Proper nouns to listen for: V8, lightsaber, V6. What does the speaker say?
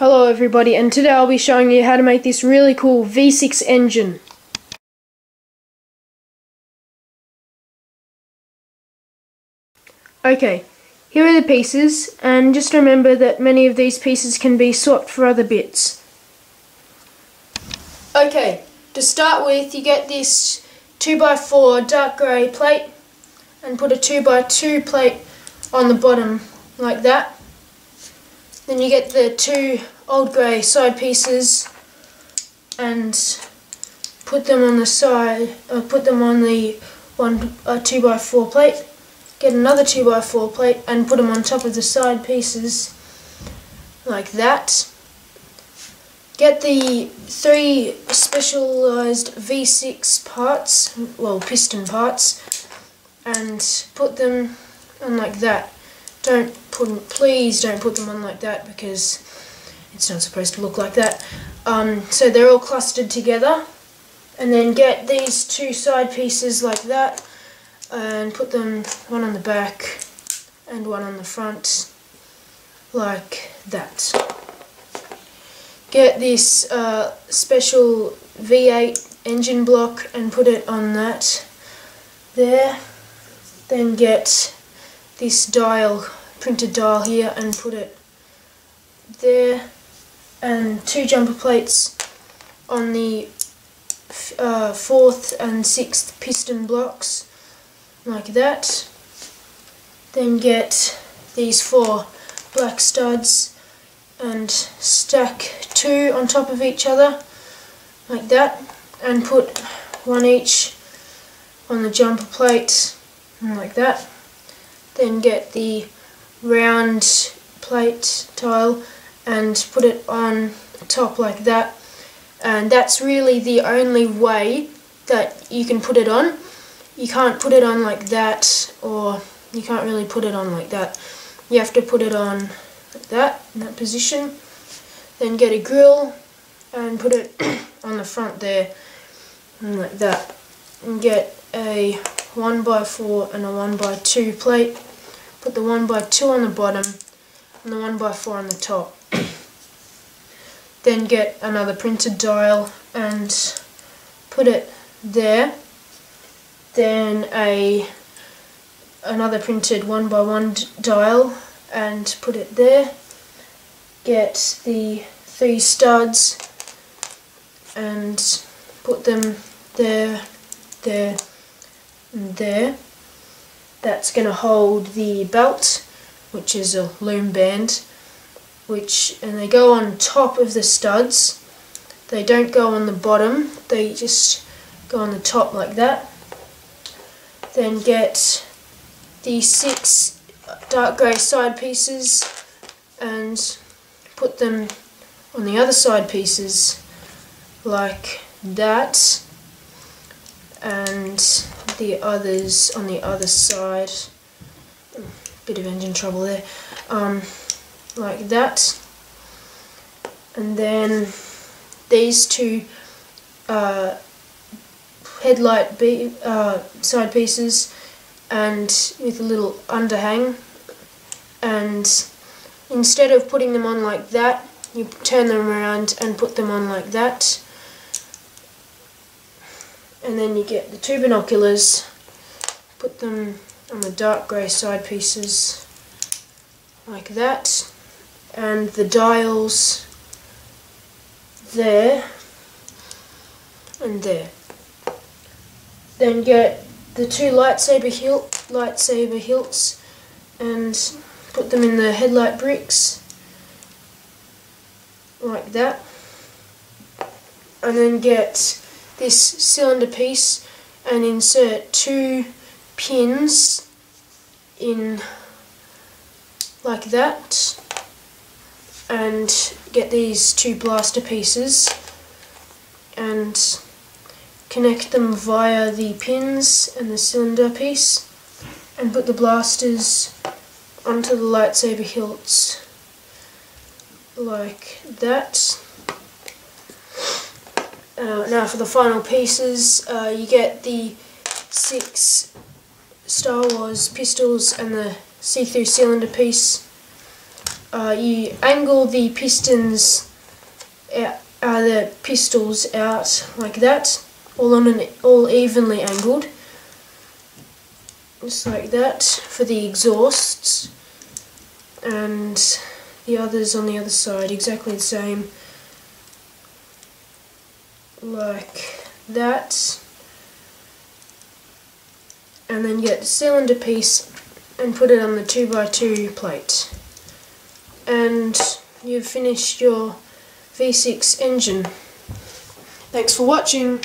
Hello everybody, and today I'll be showing you how to make this really cool V6 engine. Okay, here are the pieces, and just remember that many of these pieces can be swapped for other bits. Okay, to start with you get this 2x4 dark grey plate and put a 2x2 plate on the bottom like that. Then you get the two old grey side pieces and put them on the side, or put them on the 2x4 plate. Get another 2x4 plate and put them on top of the side pieces like that. Get the three specialised V6 parts, well, piston parts, and put them on like that. Please don't put them on like that, because it's not supposed to look like that. So they're all clustered together, and then get these two side pieces like that and put them one on the back and one on the front like that. Get this special V8 engine block and put it on that there. Then get this dial, printed dial here, and put it there, and two jumper plates on the fourth and sixth piston blocks like that. Then get these four black studs and stack two on top of each other like that, and put one each on the jumper plate like that. Then get the round plate tile and put it on top like that, and that's really the only way that you can put it on. You can't put it on like that, or you can't really put it on like that. You have to put it on like that, in that position. Then get a grill and put it on the front there like that, and get a 1x4 and a 1x2 plate. Put the 1x2 on the bottom and the 1x4 on the top. Then get another printed dial and put it there. Then another printed 1x1 dial and put it there. Get the three studs and put them there, there, and there. That's going to hold the belt, which is a loom band, and they go on top of the studs. They don't go on the bottom, they just go on the top like that. Then get the six dark grey side pieces and put them on the other side pieces like that, and the others on the other side. Bit of engine trouble there. Like that. And then these two headlight side pieces, and with a little underhang. And instead of putting them on like that, you turn them around and put them on like that. And then you get the two binoculars, put them on the dark grey side pieces like that, and the dials there and there. Then get the two lightsaber hilts and put them in the headlight bricks like that, and then get this cylinder piece and insert two pins in like that, and get these two blaster pieces and connect them via the pins and the cylinder piece, and put the blasters onto the lightsaber hilts like that. Now for the final pieces, you get the six Star Wars pistols and the see-through cylinder piece you angle the pistons out, the pistons out like that, all evenly angled, just like that for the exhausts, and the others on the other side exactly the same, like that. And then get the cylinder piece and put it on the 2x2 plate, and you've finished your V6 engine. Thanks for watching.